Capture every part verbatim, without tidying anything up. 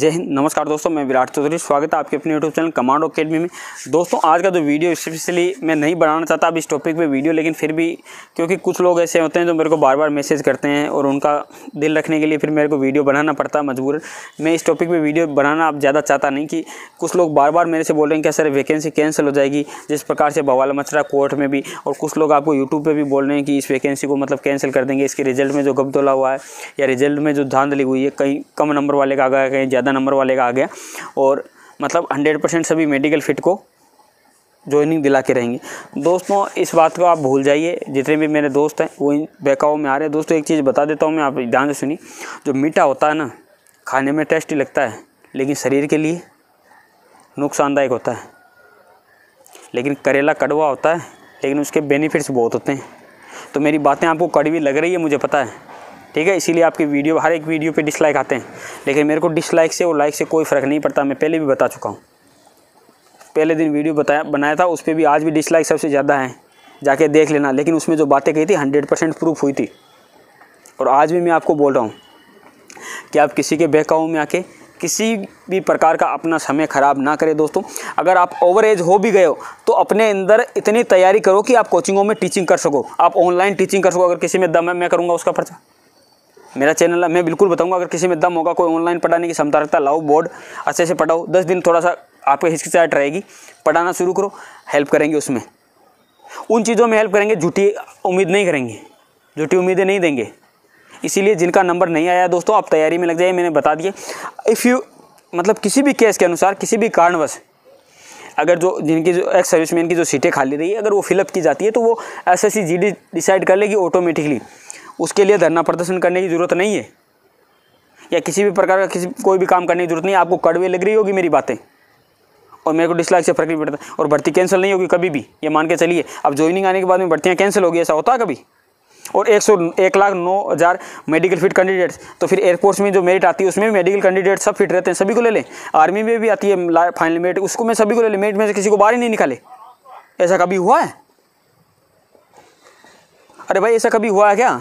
जय हिंद, नमस्कार दोस्तों, मैं विराट चौधरी, स्वागत है आपके अपने यूट्यूब चैनल कमांडो अकेडमी में। दोस्तों आज का जो वीडियो स्पेशली मैं नहीं बनाना चाहता अब इस टॉपिक पे वीडियो, लेकिन फिर भी क्योंकि कुछ लोग ऐसे होते हैं जो मेरे को बार बार मैसेज करते हैं और उनका दिल रखने के लिए फिर मेरे को वीडियो बनाना पड़ता है मजबूरन। मैं इस टॉपिक पर वीडियो बनाना अब ज़्यादा चाहता नहीं कि कुछ लोग बार बार मेरे से बोल रहे हैं क्या सर वैकेंसी कैंसिल हो जाएगी, जिस प्रकार से बवाल मच रहा कोर्ट में भी, और कुछ लोग आपको यूट्यूब पर भी बोल रहे हैं कि इस वैकेंसी को मतलब कैंसिल कर देंगे, इसके रिजल्ट में जो गबदोला हुआ है या रिजल्ट में जो धांधली हुई है, कहीं कम नंबर वाले का आ गया, कहीं ज़्यादा नंबर वाले का आ गया, और मतलब सौ परसेंट सभी मेडिकल फिट को ज्वाइनिंग दिला के रहेंगे। दोस्तों इस बात को आप भूल जाइए, जितने भी मेरे दोस्त हैं वो इन बहकाओं में आ रहे हैं। दोस्तों एक चीज़ बता देता हूँ मैं, आप ध्यान से सुनिए, जो मीठा होता है ना खाने में टेस्टी लगता है, लेकिन शरीर के लिए नुकसानदायक होता है। लेकिन करेला कड़वा होता है, लेकिन उसके बेनिफिट्स बहुत होते हैं। तो मेरी बातें आपको कड़वी लग रही है मुझे पता है, ठीक है, इसीलिए आपकी वीडियो हर एक वीडियो पे डिसलाइक आते हैं, लेकिन मेरे को डिसलाइक से और लाइक से कोई फ़र्क नहीं पड़ता। मैं पहले भी बता चुका हूँ, पहले दिन वीडियो बताया बनाया था उस पर भी, आज भी डिसलाइक सबसे ज़्यादा है, जाके देख लेना। लेकिन उसमें जो बातें कही थी हंड्रेड परसेंट प्रूफ हुई थी, और आज भी मैं आपको बोल रहा हूँ कि आप किसी के बहकाओं में आके किसी भी प्रकार का अपना समय ख़राब ना करें। दोस्तों अगर आप ओवर एज हो भी गए हो तो अपने अंदर इतनी तैयारी करो कि आप कोचिंगों में टीचिंग कर सको, आप ऑनलाइन टीचिंग कर सको। अगर किसी में दम है मैं करूँगा उसका पर्चा, मेरा चैनल है, मैं बिल्कुल बताऊंगा। अगर किसी में दम होगा, कोई ऑनलाइन पढ़ाने की क्षमता रखता, लाओ बोर्ड अच्छे से पढ़ाओ, दस दिन थोड़ा सा आपके हिचकिचाहट रहेगी, पढ़ाना शुरू करो, हेल्प करेंगे उसमें, उन चीज़ों में हेल्प करेंगे, झूठी उम्मीद नहीं करेंगे, झूठी उम्मीदें नहीं देंगे। इसीलिए जिनका नंबर नहीं आया दोस्तों आप तैयारी में लग जाइए, मैंने बता दिया। इफ़ यू मतलब किसी भी केस के अनुसार किसी भी कारणवश अगर जो जिनकी जो एक्स सर्विसमैन की जो सीटें खाली रही है, अगर वो फिलअप की जाती है तो वो S S C G D decide कर लेगी ऑटोमेटिकली। उसके लिए धरना प्रदर्शन करने की ज़रूरत नहीं है, या किसी भी प्रकार का किसी कोई भी काम करने की ज़रूरत नहीं है। आपको कड़वे लग रही होगी मेरी बातें, और मेरे को डिसलाइक से फ़र्क नहीं पड़ता, और भर्ती कैंसिल नहीं होगी कभी भी, ये मान के चलिए। अब ज्वाइनिंग आने के बाद में भर्तियाँ कैंसिल होगी, ऐसा होता है कभी? और एक सौ एक लाख नौ हज़ार मेडिकल फिट कैंडिडेट्स, तो फिर एयरफोर्स में जो मेरिट आती है उसमें भी मेडिकल कैंडिडेट सब फिट रहते हैं, सभी को ले लें। आर्मी में भी आती है फाइनल मेरिट, उसको मैं सभी को ले लें, मेरिट में से किसी को बाहर ही नहीं निकाले, ऐसा कभी हुआ है? अरे भाई ऐसा कभी हुआ है क्या?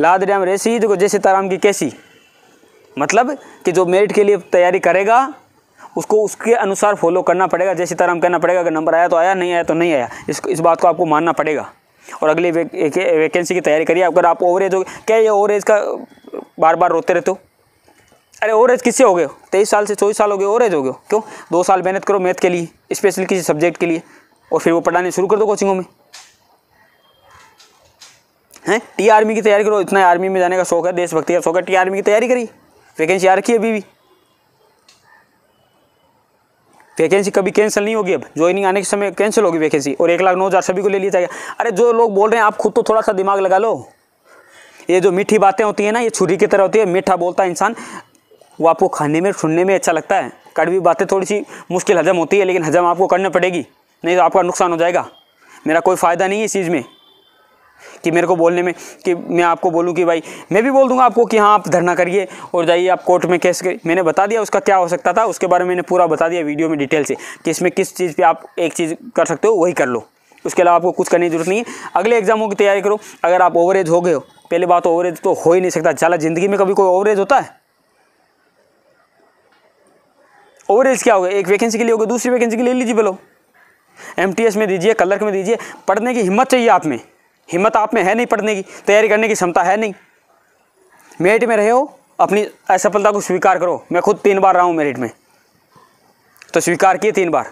लाद राम रेसी देखो जैसे ताराम की कैसी, मतलब कि जो मेरिट के लिए तैयारी करेगा उसको उसके अनुसार फॉलो करना पड़ेगा, जैसे ताराम करना पड़ेगा। अगर नंबर आया तो आया, नहीं आया तो नहीं आया, इस इस बात को आपको मानना पड़ेगा। और अगली वे, एक, एक, वैकेंसी की तैयारी करिए। अगर आप ओवरेज हो, क्या ये ओवरेज का बार बार रोते रहते हो? अरे ओवरेज किससे हो गए? तेईस साल से चौबीस साल हो गए, ओवरेज हो गए क्यों? दो साल मेहनत करो मैथ के लिए, स्पेशल किसी सब्जेक्ट के लिए, और फिर वो पढ़ाने शुरू कर दो कोचिंगों में। हैं टी आर्मी की तैयारी करो, इतना आर्मी में जाने का शौक है, देशभक्ति का शौक है, टी आर्मी की तैयारी करिए। वैकेंसी आ रखी है अभी भी, वैकेंसी कभी कैंसिल नहीं होगी। अब ज्वाइनिंग आने के समय कैंसिल होगी वैकेंसी, और एक लाख नौ हज़ार सभी को ले लिया जाएगा। अरे जो लोग बोल रहे हैं आप खुद तो थोड़ा सा दिमाग लगा लो। ये जो मीठी बातें होती है ना, ये छुरी की तरह होती है, मीठा बोलता है इंसान वो आपको खाने में सुनने में अच्छा लगता है। कड़वी बातें थोड़ी सी मुश्किल हजम होती है, लेकिन हजम आपको करना पड़ेगी, नहीं तो आपका नुकसान हो जाएगा। मेरा कोई फ़ायदा नहीं है इस चीज़ में कि मेरे को बोलने में कि मैं आपको बोलूं कि भाई मैं भी बोल दूंगा आपको कि हाँ आप धरना करिए और जाइए आप कोर्ट में केस करिए। मैंने बता दिया उसका क्या हो सकता था, उसके बारे में मैंने पूरा बता दिया वीडियो में डिटेल से, कि इसमें किस चीज़ पे आप एक चीज़ कर सकते हो वही कर लो, उसके अलावा आपको कुछ करने की जरूरत नहीं है। अगले एग्जामों की तैयारी करो। अगर आप ओवरेज हो गए हो, पहली बात ओवरेज तो हो ही नहीं सकता, चला ज़िंदगी में कभी कोई ओवरेज होता है? ओवरेज क्या हो गया? एक वैकेंसी के लिए हो गए, दूसरी वैकेंसी के लिए एलिजिबल हो, एम टी एस में दीजिए, क्लर्क में दीजिए। पढ़ने की हिम्मत चाहिए आप में, हिम्मत आप में है नहीं, पढ़ने की तैयारी करने की क्षमता है नहीं। मेरिट में रहे हो, अपनी असफलता को स्वीकार करो। मैं खुद तीन बार रहा हूँ मेरिट में, तो स्वीकार किए तीन बार,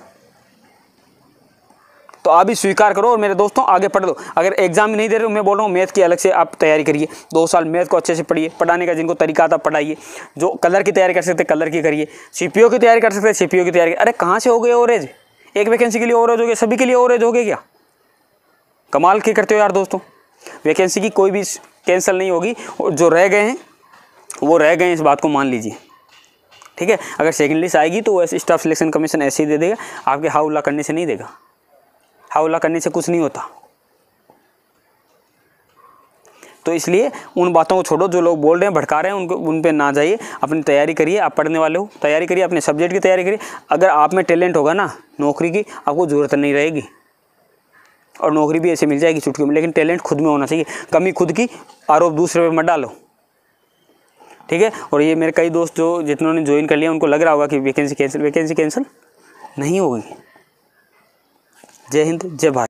तो आप भी स्वीकार करो और मेरे दोस्तों आगे पढ़ लो। अगर एग्जाम नहीं दे रहे हो, मैं बोल रहा हूँ मैथ की अलग से आप तैयारी करिए, दो साल मैथ को अच्छे से पढ़िए, पढ़ाने का जिनको तरीका आता पढ़ाइए। जो कलर की तैयारी कर सकते कलर की करिए, सी पी ओ की तैयारी कर सकते सी पी ओ की तैयारी। अरे कहाँ से हो गए ओवरेज? एक वैकेंसी के लिए ओवरेज हो गए, सभी के लिए ओवरेज हो गए क्या? कमाल के करते हो यार दोस्तों। वैकेंसी की कोई भी कैंसिल नहीं होगी, और जो रह गए हैं वो रह गए हैं, इस बात को मान लीजिए, ठीक है। अगर सेकंड लिस्ट आएगी तो वैसे स्टाफ सिलेक्शन कमीशन ऐसे ही दे देगा, आपके हाउला करने से नहीं देगा, हाउला करने से कुछ नहीं होता। तो इसलिए उन बातों को छोड़ो, जो लोग बोल रहे हैं भड़का रहे हैं उनको उन पर ना जाइए, अपनी तैयारी करिए। आप पढ़ने वाले हो तैयारी करिए, अपने सब्जेक्ट की तैयारी करिए। अगर आप में टैलेंट होगा ना, नौकरी की आपको ज़रूरत नहीं रहेगी, और नौकरी भी ऐसे मिल जाएगी चुटकी में। लेकिन टैलेंट खुद में होना चाहिए, कमी खुद की, आरोप दूसरे पे मत डालो। ठीक है। और ये मेरे कई दोस्त जो जितनोंने ज्वाइन कर लिया उनको लग रहा होगा कि वैकेंसी कैंसिल वैकेंसी कैंसिल नहीं होगी। जय हिंद, जय भारत।